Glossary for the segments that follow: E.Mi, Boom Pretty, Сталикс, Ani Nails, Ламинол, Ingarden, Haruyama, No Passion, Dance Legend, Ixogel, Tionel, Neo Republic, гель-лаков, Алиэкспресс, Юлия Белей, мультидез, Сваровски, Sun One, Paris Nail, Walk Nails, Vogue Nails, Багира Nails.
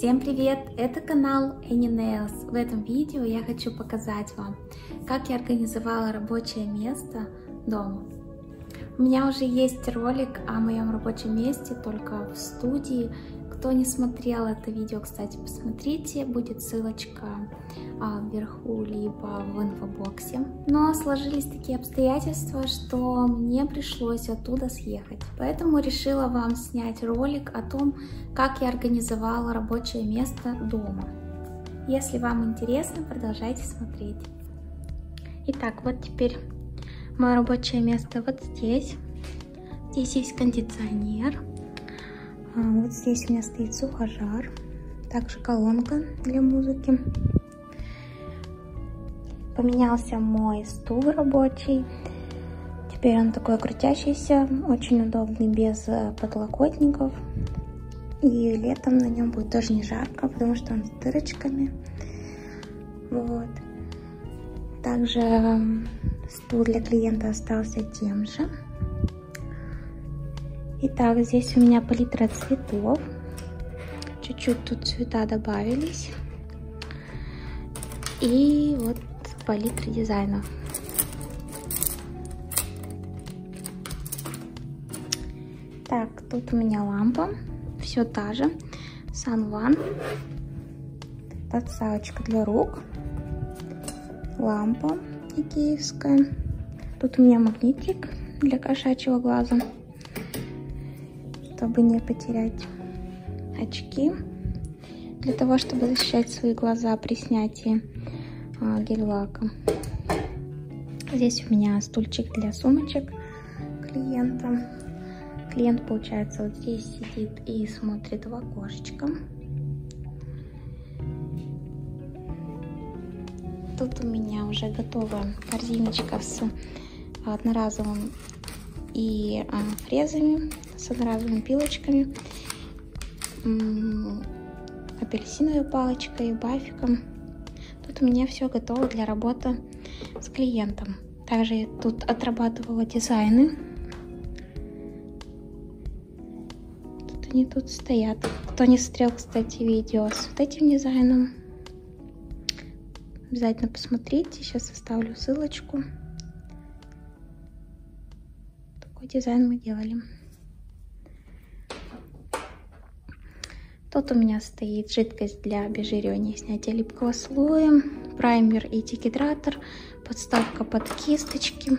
Всем привет! Это канал Ani Nails. В этом видео я хочу показать вам, как я организовала рабочее место дома. У меня уже есть ролик о моем рабочем месте, только в студии. Кто не смотрел это видео, кстати, посмотрите, будет ссылочка вверху, либо в инфобоксе. Но сложились такие обстоятельства, что мне пришлось оттуда съехать. Поэтому решила вам снять ролик о том, как я организовала рабочее место дома. Если вам интересно, продолжайте смотреть. Итак, вот теперь мое рабочее место вот здесь. Здесь есть кондиционер. Вот здесь у меня стоит сухожар, также колонка для музыки. Поменялся мой стул рабочий. Теперь он такой крутящийся, очень удобный, без подлокотников. И летом на нем будет тоже не жарко, потому что он с дырочками. Вот. Также стул для клиента остался тем же. Итак, здесь у меня палитра цветов. Чуть-чуть тут цвета добавились. И вот палитра дизайнов. Так, тут у меня лампа. Все та же. Sun One. Подставочка для рук. Лампа икеевская. Тут у меня магнитик для кошачьего глаза, чтобы не потерять очки, для того, чтобы защищать свои глаза при снятии гель-лака. Здесь у меня стульчик для сумочек клиента. Клиент, получается, вот здесь сидит и смотрит в окошечко. Тут у меня уже готова корзиночка с одноразовым и фрезами, с одноразовыми пилочками, апельсиновой палочкой, бафиком. Тут у меня все готово для работы с клиентом. Также я тут отрабатывала дизайны. Тут они тут стоят. Кто не смотрел, кстати, видео с вот этим дизайном, обязательно посмотрите. Сейчас оставлю ссылочку. Дизайн мы делали. Тут у меня стоит жидкость для обезжиривания и снятия липкого слоя, праймер и дегидратор, подставка под кисточки.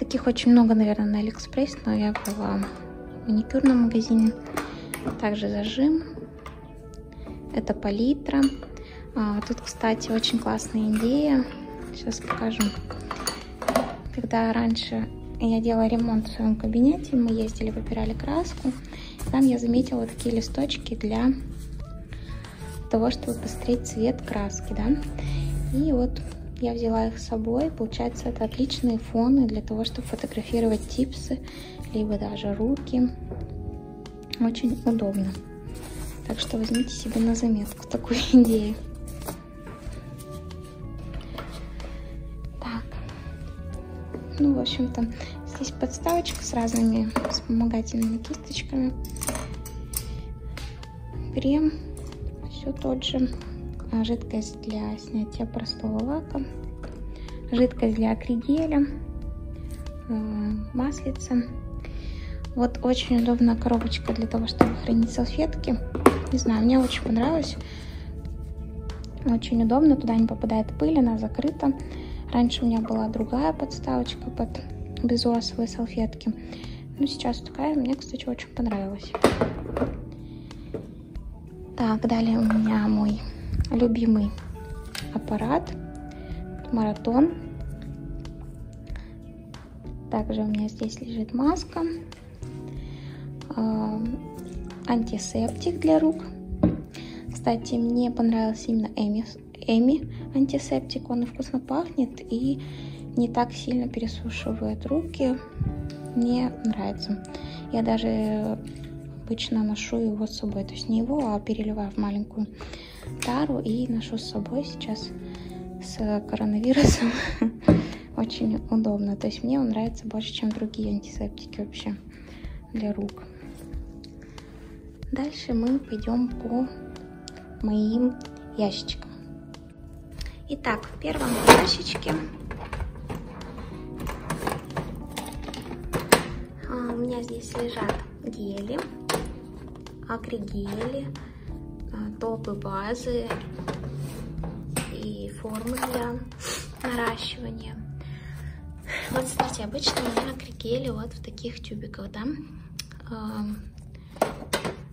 Таких очень много, наверное, на Алиэкспресс, но я была в маникюрном магазине. Также зажим. Это палитра. Тут, кстати, очень классная идея. Сейчас покажу. Когда раньше я делала ремонт в своем кабинете, мы ездили, выбирали краску. Там я заметила вот такие листочки для того, чтобы посмотреть цвет краски, да. И вот я взяла их с собой. Получается, это отличные фоны для того, чтобы фотографировать типсы, либо даже руки. Очень удобно. Так что возьмите себе на заметку такую идею. Ну, в общем-то, здесь подставочка с разными вспомогательными кисточками. Крем, все тот же. Жидкость для снятия простого лака. Жидкость для акригеля. Маслица. Вот очень удобная коробочка для того, чтобы хранить салфетки. Не знаю, мне очень понравилось. Очень удобно, туда не попадает пыль, она закрыта. Раньше у меня была другая подставочка под безворсовые салфетки. Ну, сейчас такая. Мне, кстати, очень понравилась. Так, далее у меня мой любимый аппарат. Маратон. Также у меня здесь лежит маска. Антисептик для рук. Кстати, мне понравился именно E.Mi антисептик, он вкусно пахнет и не так сильно пересушивает руки. Мне нравится. Я даже обычно ношу его с собой, то есть не его, а переливаю в маленькую тару и ношу с собой сейчас с коронавирусом. Очень удобно. То есть мне он нравится больше, чем другие антисептики вообще для рук. Дальше мы пойдем по моим ящичкам. Итак, в первом ящичке у меня здесь лежат гели, акригели, топы, базы и формы для наращивания. Вот смотрите, обычно у меня акригели вот в таких тюбиках, да?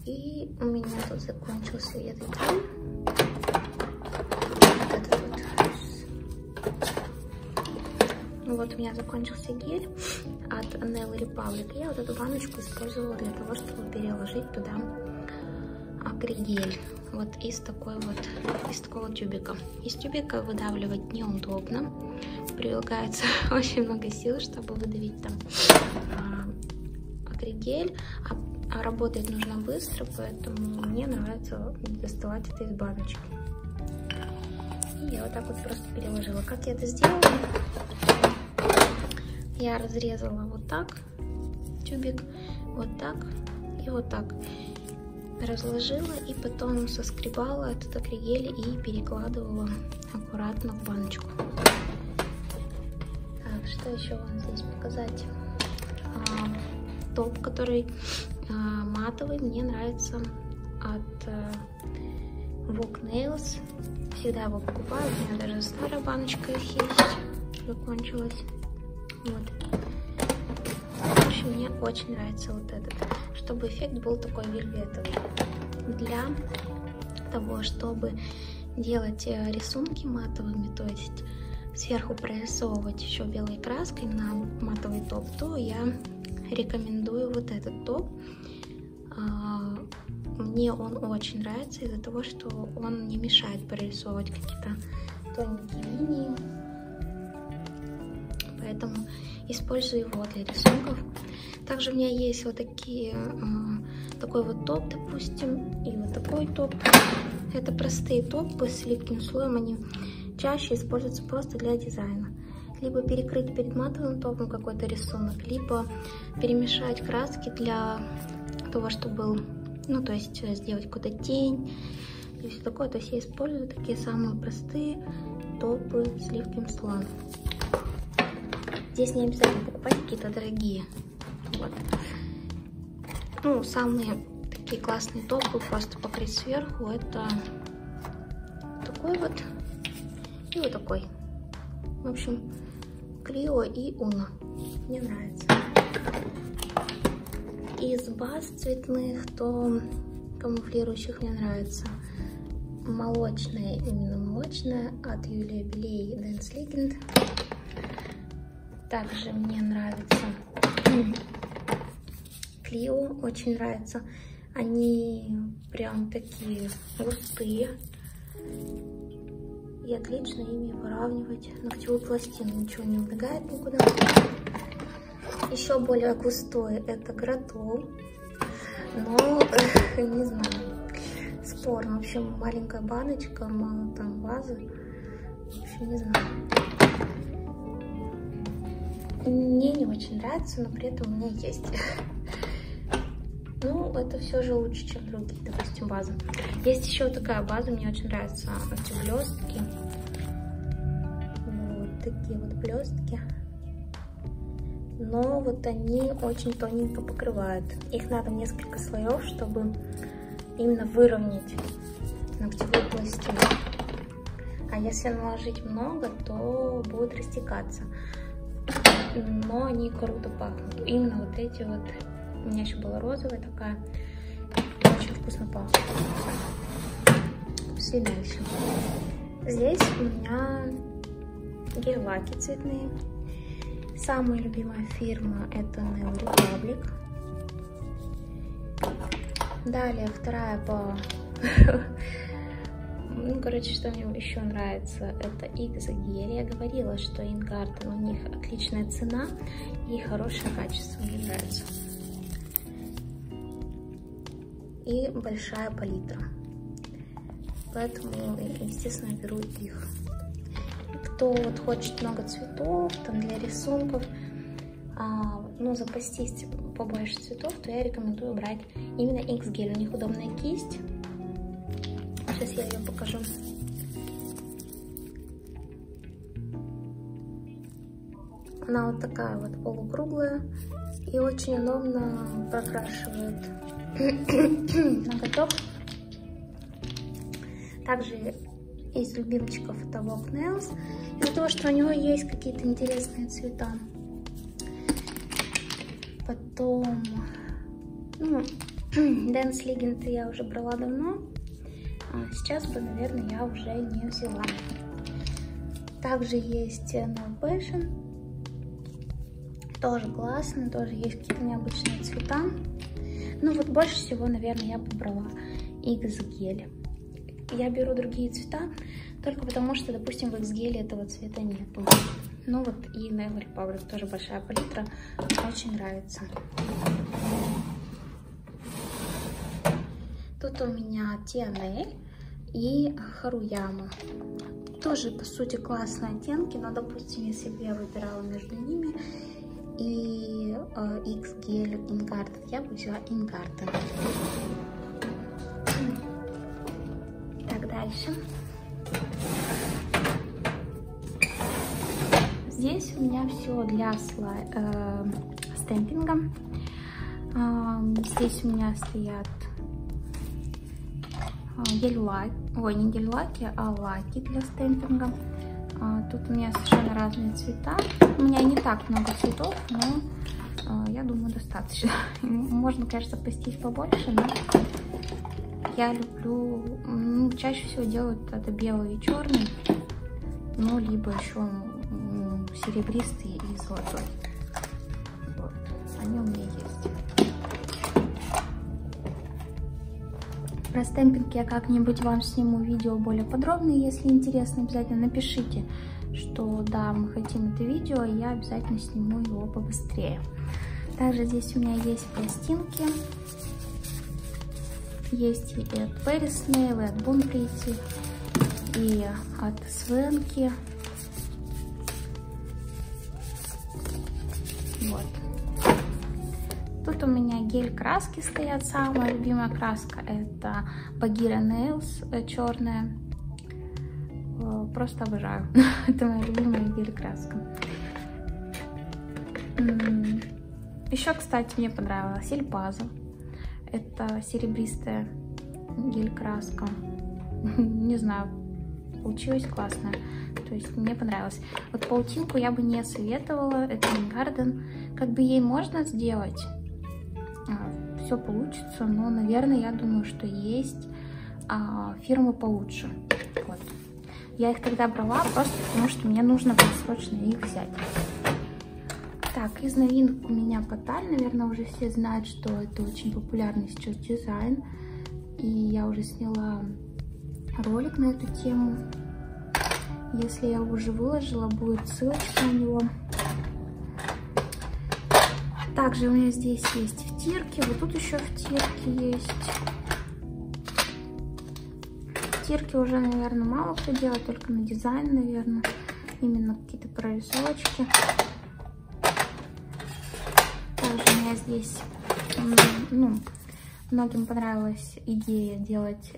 И у меня тут закончился этот гель. Вот этот вот. Вот у меня закончился гель от Nail Republic. Я вот эту баночку использовала для того, чтобы переложить туда акригель. Вот из такого тюбика. Из тюбика выдавливать неудобно. Прилагается очень много сил, чтобы выдавить там акригель. А работать нужно быстро, поэтому мне нравится доставать это из баночки. И я вот так вот просто переложила. Как я это сделала? Я разрезала вот так тюбик, вот так и вот так. Разложила и потом соскребала этот акригель и перекладывала аккуратно в баночку. Так, что еще вам здесь показать? Топ, который матовый, мне нравится от Vogue Nails. Всегда его покупаю. У меня даже старая баночка их есть. Закончилась. Вот. В общем, мне очень нравится вот этот. Чтобы эффект был такой вельветовый. Для того, чтобы делать рисунки матовыми, то есть сверху прорисовывать еще белой краской на матовый топ, то я рекомендую вот этот топ. Мне он очень нравится из-за того, что он не мешает прорисовывать какие-то тоненькие линии. Поэтому использую его для рисунков. Также у меня есть вот такие, такой вот топ, допустим, и вот такой топ. Это простые топы с липким слоем, они чаще используются просто для дизайна. Либо перекрыть перед матовым топом какой-то рисунок, либо перемешать краски для того, чтобы был, ну, то есть сделать какую-то тень и все такое. То есть я использую такие самые простые топы с липким слоем. Здесь не обязательно покупать какие-то дорогие. Вот. Ну, самые такие классные топы просто покрыть сверху. Это такой вот и вот такой. В общем, Клио и Уна. Мне нравится. Из баз цветных, то камуфлирующих мне нравится. Молочная, именно молочная, от Юлии Белей Dance Legend. Также мне нравится Клио, очень нравится. Они прям такие густые. И отлично ими выравнивать ногтевую пластину, ничего не убегает никуда. Еще более густой это Гратол, но не знаю, спорно. В общем, маленькая баночка, мало там базы, в общем, не знаю. Мне не очень нравится, но при этом у меня есть. Ну, это все же лучше, чем другие, допустим, базы. Есть еще вот такая база, мне очень нравится. Эти блестки. Вот такие вот блестки. Но вот они очень тоненько покрывают. Их надо несколько слоев, чтобы именно выровнять ногтевую пластину. А если наложить много, то будут растекаться. Но они круто пахнут. Именно вот эти вот. У меня еще была розовая такая. Очень вкусно пахнет. Следующий. Здесь у меня гель-лаки цветные. Самая любимая фирма это Neo Republic. Далее вторая по... Ну, короче, что мне еще нравится, это Ixogel. Я говорила, что Ingarden, у них отличная цена и хорошее качество. Мне нравится. И большая палитра. Поэтому, естественно, беру их. Кто вот хочет много цветов, там для рисунков, ну, запастись побольше цветов, то я рекомендую брать именно Ixogel. У них удобная кисть. Сейчас я ее покажу. Она вот такая вот полукруглая и очень удобно прокрашивает ноготок. Также из любимчиков это Walk Nails. Из-за того, что у него есть какие-то интересные цвета. Потом Dance Legend я уже брала давно. А сейчас бы, наверное, я уже не взяла. Также есть No Passion. Тоже классно, тоже есть какие-то необычные цвета. Ну вот больше всего, наверное, я бы брала Ixogel. Я беру другие цвета, только потому что, допустим, в Ixogel этого цвета нету. Ну вот и Nail Republic, тоже большая палитра, очень нравится. Тут у меня Tionel и Haruyama. Тоже, по сути, классные оттенки, но, допустим, если бы я выбирала между ними и Ixogel, Ingarden, я бы взяла Ingarden. Так, дальше. Здесь у меня все для стемпинга. Здесь у меня стоят гель-лаки, ой, не гель-лаки, а лаки для стемпинга. Тут у меня совершенно разные цвета. У меня не так много цветов, но я думаю, достаточно. Можно, конечно, постить побольше, но я люблю, ну, чаще всего делают это белый и черный, ну, либо еще серебристый и золотой. Вот, они у меня есть. Про стемпинг я как-нибудь вам сниму видео более подробно. Если интересно, обязательно напишите, что да, мы хотим это видео, и я обязательно сниму его побыстрее. Также здесь у меня есть пластинки. Есть и от Paris Nail, и от Boom Pretty, и от Сваровски. Вот. Тут у меня гель-краски стоят. Самая любимая краска это Багира Nails, черная. Просто обожаю. Это моя любимая гель-краска. Еще, кстати, мне понравилась Эльпаза. Это серебристая гель-краска. Не знаю, получилось классно. То есть мне понравилось. Вот паутинку я бы не советовала. Это Ingarden. Как бы ей можно сделать. Все получится. Но, наверное, я думаю, что есть фирмы получше. Вот. Я их тогда брала просто потому, что мне нужно было срочно их взять. Так, из новинок у меня Паталь, наверное, уже все знают, что это очень популярный сейчас дизайн. И я уже сняла ролик на эту тему. Если я его уже выложила, будет ссылочка на него. Также у меня здесь есть втирки. Вот тут еще втирки есть. Втирки уже, наверное, мало кто делает, только на дизайн, наверное. Именно какие-то прорисовочки. Здесь, ну, многим понравилась идея делать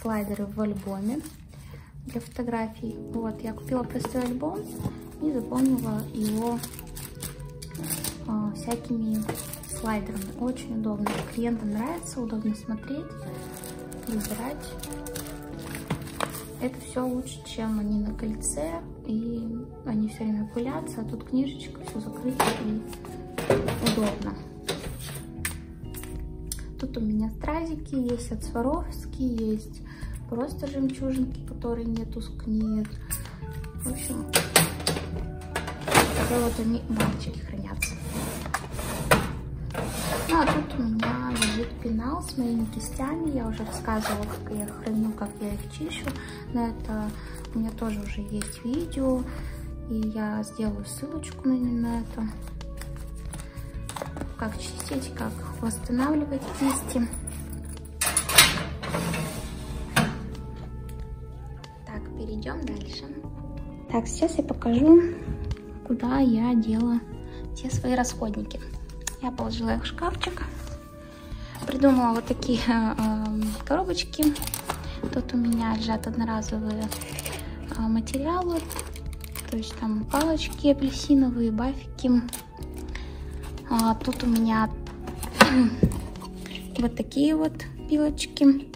слайдеры в альбоме для фотографий. Вот, я купила простой альбом и заполнила его всякими слайдерами. Очень удобно. Клиентам нравится, удобно смотреть, выбирать. Это все лучше, чем они на кольце, и они все время пылятся, а тут книжечка, все закрыто и удобно. Тут у меня стразики есть от Сваровски, есть просто жемчужинки, которые не тускнеют. В общем, такой вот они мальчики хранятся. Ну, а тут у меня лежит пенал с моими кистями. Я уже рассказывала, как я их храню, как я их чищу. Но это у меня тоже уже есть видео, и я сделаю ссылочку на это. Как чистить, как восстанавливать кисти. Так, перейдем дальше. Так, сейчас я покажу, куда я дела все свои расходники. Я положила их в шкафчик. Придумала вот такие коробочки. Тут у меня лежат одноразовые материалы. То есть там палочки апельсиновые, бафики. Тут у меня вот такие вот пилочки.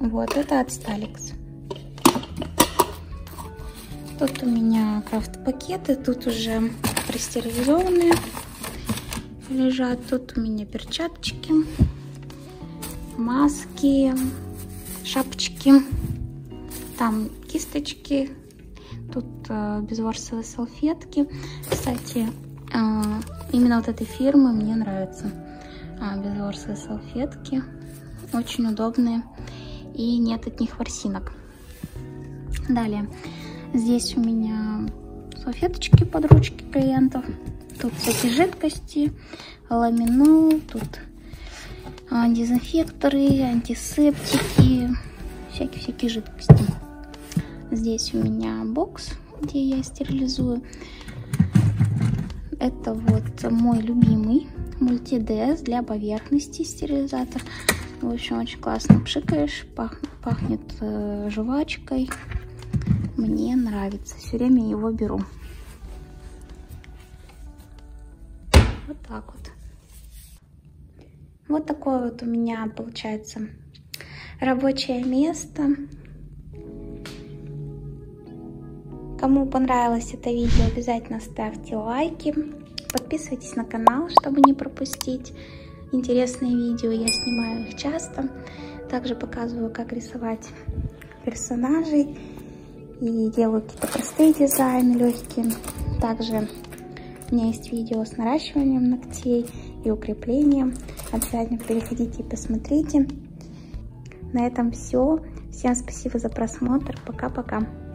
Вот это от Сталикс. Тут у меня крафт-пакеты. Тут уже простерилизованные лежат. Тут у меня перчаточки, маски, шапочки. Там кисточки, тут безворсовые салфетки. Кстати, именно вот этой фирмы мне нравятся безворсовые салфетки. Очень удобные и нет от них ворсинок. Далее, здесь у меня салфеточки под ручки клиентов. Тут всякие жидкости, ламинол, тут дезинфекторы, антисептики, всякие-всякие жидкости. Здесь у меня бокс, где я стерилизую. Это вот мой любимый мультидез для поверхности стерилизатор. В общем, очень классно пшикаешь, пахнет жвачкой. Мне нравится, все время его беру. Вот так вот. Вот такое вот у меня получается рабочее место. Кому понравилось это видео, обязательно ставьте лайки, подписывайтесь на канал, чтобы не пропустить интересные видео. Я снимаю их часто. Также показываю, как рисовать персонажей и делаю какие-то простые дизайны, легкие. Также у меня есть видео с наращиванием ногтей и укреплением. Обязательно переходите и посмотрите. На этом все. Всем спасибо за просмотр. Пока-пока.